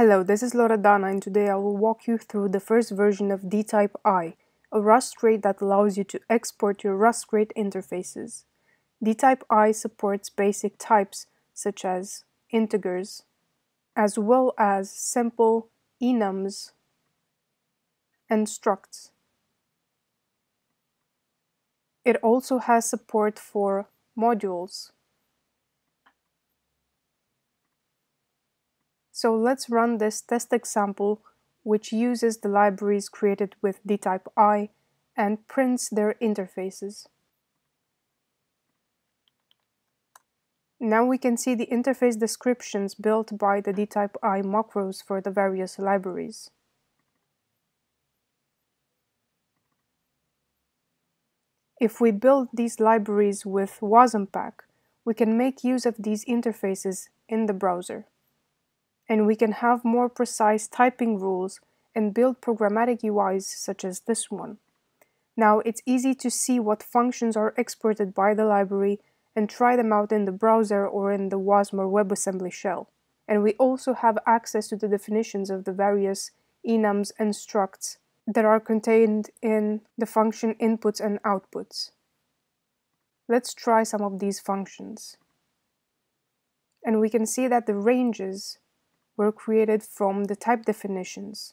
Hello, this is Loredana and today I will walk you through the first version of dtype-i, a Rust crate that allows you to export your Rust crate interfaces. dtype-i supports basic types such as integers, as well as simple enums and structs. It also has support for modules. So let's run this test example, which uses the libraries created with dtype-i and prints their interfaces. Now we can see the interface descriptions built by the dtype-i macros for the various libraries. If we build these libraries with wasmpack, we can make use of these interfaces in the browser. And we can have more precise typing rules and build programmatic UIs such as this one. Now it's easy to see what functions are exported by the library and try them out in the browser or in the Wasmer WebAssembly shell. And we also have access to the definitions of the various enums and structs that are contained in the function inputs and outputs. Let's try some of these functions. And we can see that the ranges were created from the type definitions.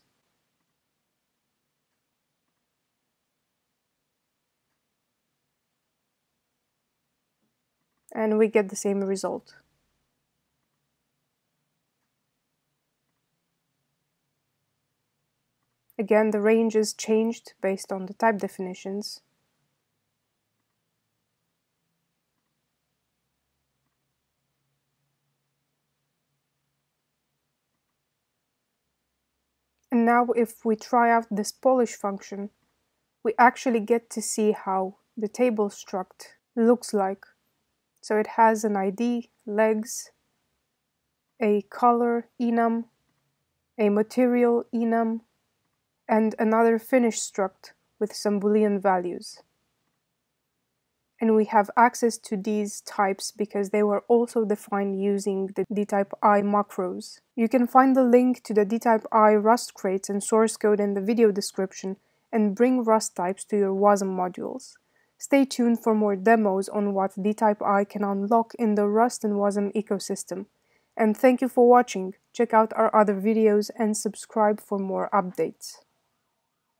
And we get the same result. Again, the range is changed based on the type definitions. And now if we try out this polish function, we actually get to see how the table struct looks like. So it has an ID, legs, a color enum, a material enum, and another finish struct with some Boolean values. And we have access to these types because they were also defined using the dtype-i macros. You can find the link to the dtype-i Rust crates and source code in the video description and bring Rust types to your Wasm modules. Stay tuned for more demos on what dtype-i can unlock in the Rust and Wasm ecosystem. And thank you for watching. Check out our other videos and subscribe for more updates.